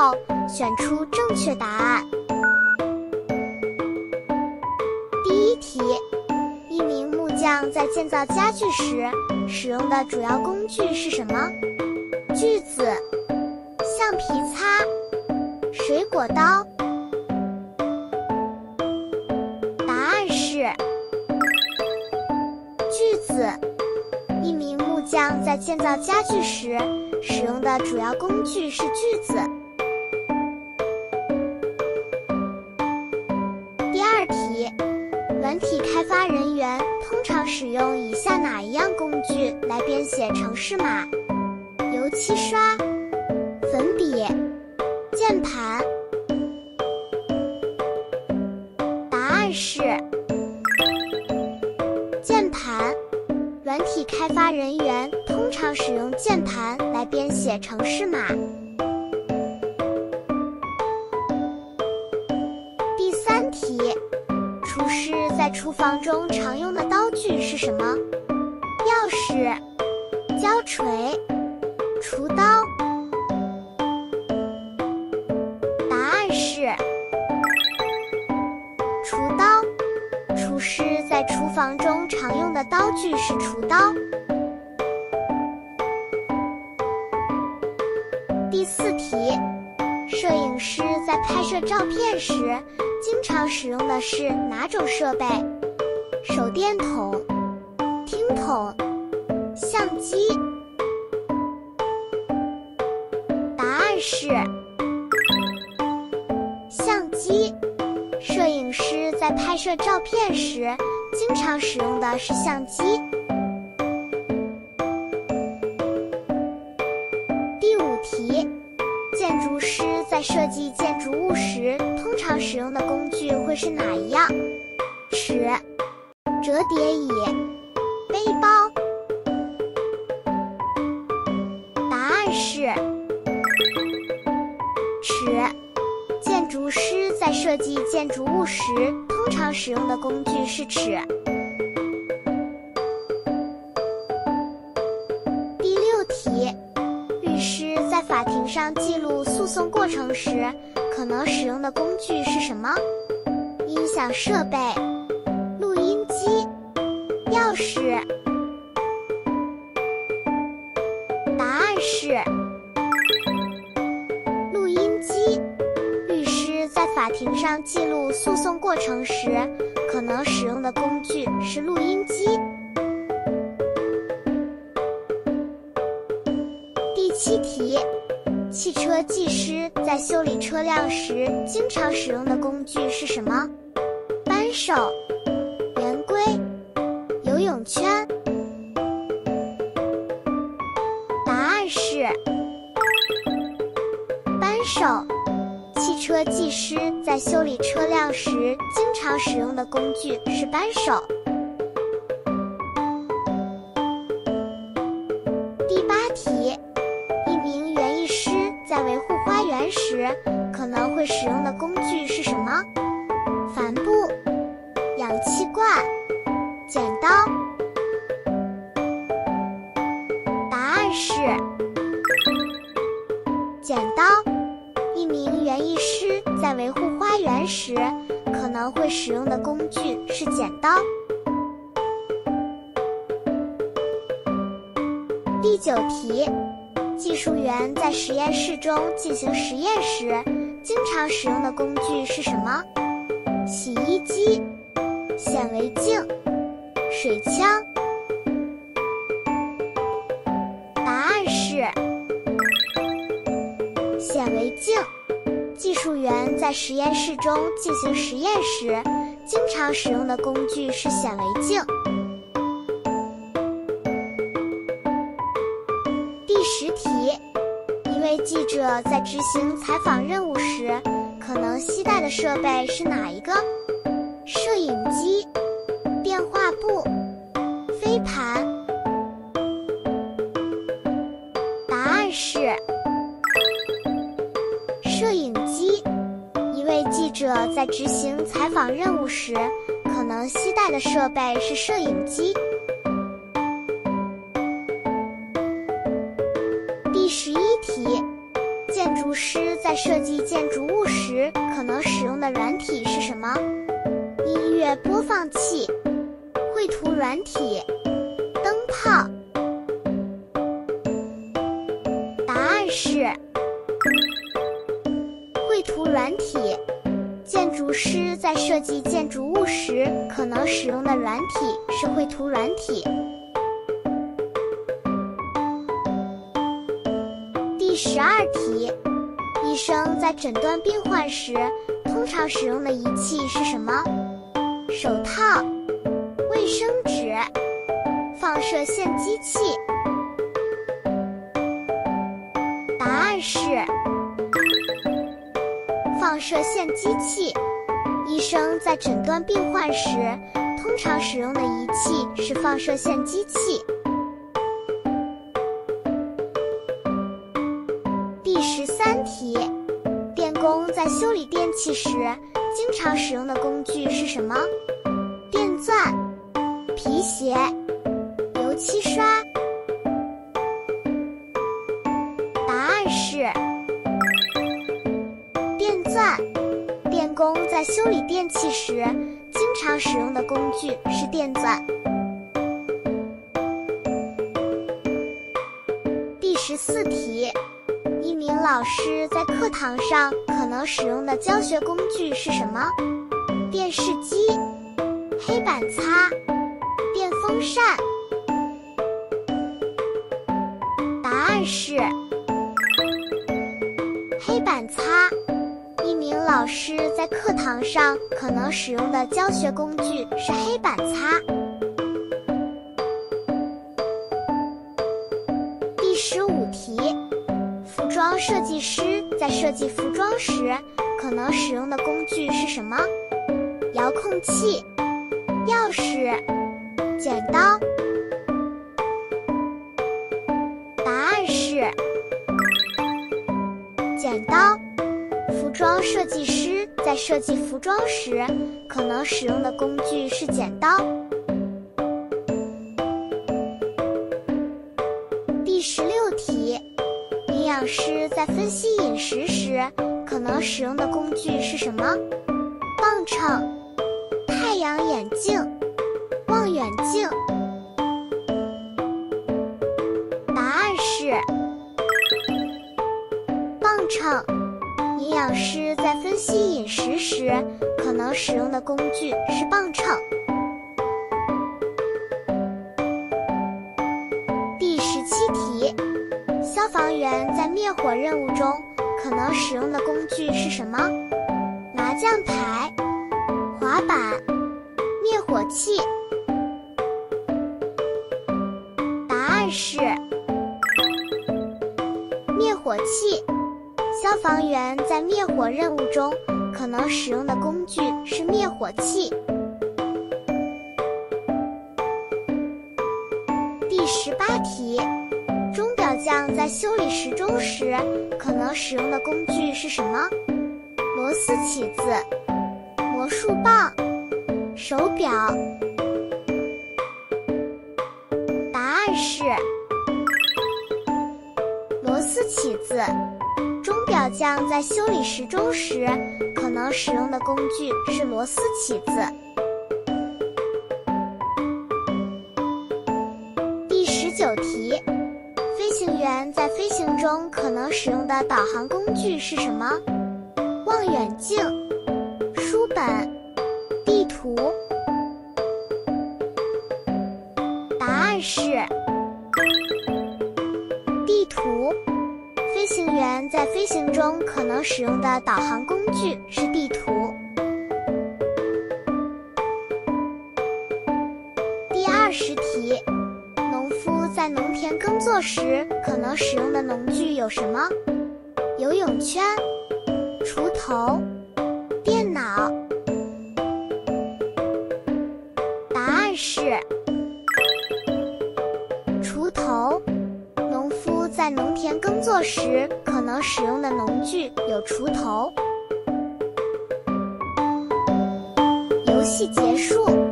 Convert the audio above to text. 后，选出正确答案。第一题，一名木匠在建造家具时使用的主要工具是什么？锯子、橡皮擦、水果刀。答案是锯子。一名木匠在建造家具时使用的主要工具是锯子。第二题，软体开发人员通常使用以下哪一样工具来编写程式码？油漆刷、粉笔、键盘。答案是键盘。软体开发人员通常使用键盘来编写程式码。第三题，厨师在厨房中常用的刀具是什么？钥匙、胶锤、厨刀。答案是厨刀。厨师在厨房中常用的刀具是厨刀。第四题，摄影师在拍摄照片时经常使用的是哪种设备？手电筒、听筒、相机。答案是相机。摄影师在拍摄照片时经常使用的是相机。第五题，建筑师在设计建筑物时通常使用的工具会是哪一样？尺、折叠椅、背包。答案是尺。建筑师在设计建筑物时通常使用的工具是尺。第六题，律师在法庭上记录诉讼过程时可能使用的工具是什么？音响设备、录音机、钥匙。答案是录音机。律师在法庭上记录诉讼过程时可能使用的工具是录音机。第七题，汽车技师在修理车辆时经常使用的工具是什么？扳手、圆规、游泳圈。答案是扳手。汽车技师在修理车辆时经常使用的工具是扳手。第八题，一名园艺师在维护花园时可能会使用的工具是什么？帆布、氧气罐、剪刀。答案是剪刀。一名园艺师在维护花园时可能会使用的工具是剪刀。第九题，技术员在实验室中进行实验时经常使用的工具是什么？洗衣机、显微镜、水枪。答案是显微镜。技术员在实验室中进行实验时经常使用的工具是显微镜。第十题，一位记者在执行采访任务时可能携带的设备是哪一个？摄影机、电话簿、飞盘。答案是摄影机。一位记者在执行采访任务时可能携带的设备是摄影机。第11题，建筑筑师在设计建筑物时可能使用的软体是什么？音乐播放器、绘图软体、灯泡。答案是绘图软体。建筑师在设计建筑物时可能使用的软体是绘图软体。 第12题，医生在诊断病患时通常使用的仪器是什么？手套、卫生纸、放射线机器。答案是放射线机器。医生在诊断病患时通常使用的仪器是放射线机器。 第13题，电工在修理电器时经常使用的工具是什么？电钻、皮鞋、油漆刷。答案是电钻。电工在修理电器时经常使用的工具是电钻。第14题。 一名老师在课堂上可能使用的教学工具是什么？电视机、黑板擦、电风扇。答案是黑板擦。一名老师在课堂上可能使用的教学工具是黑板擦。第15题。 服装设计师在设计服装时可能使用的工具是什么？遥控器、钥匙、剪刀。答案是剪刀。服装设计师在设计服装时可能使用的工具是剪刀。第16题。 营养师在分析饮食时可能使用的工具是什么？磅秤、太阳眼镜、望远镜。答案是磅秤。营养师在分析饮食时可能使用的工具是磅秤。第17题。 消防员在灭火任务中可能使用的工具是什么？麻将牌、滑板、灭火器。答案是灭火器。消防员在灭火任务中可能使用的工具是灭火器。第18题。 工匠在修理时钟时可能使用的工具是什么？螺丝起子、魔术棒、手表。答案是螺丝起子。钟表匠在修理时钟时可能使用的工具是螺丝起子。第19题。 飞行员在飞行中可能使用的导航工具是什么？望远镜、书本、地图。答案是地图。飞行员在飞行中可能使用的导航工具是地图。第20题。 在农田耕作时可能使用的农具有什么？游泳圈、锄头、电脑。答案是锄头。农夫在农田耕作时可能使用的农具有锄头。游戏结束。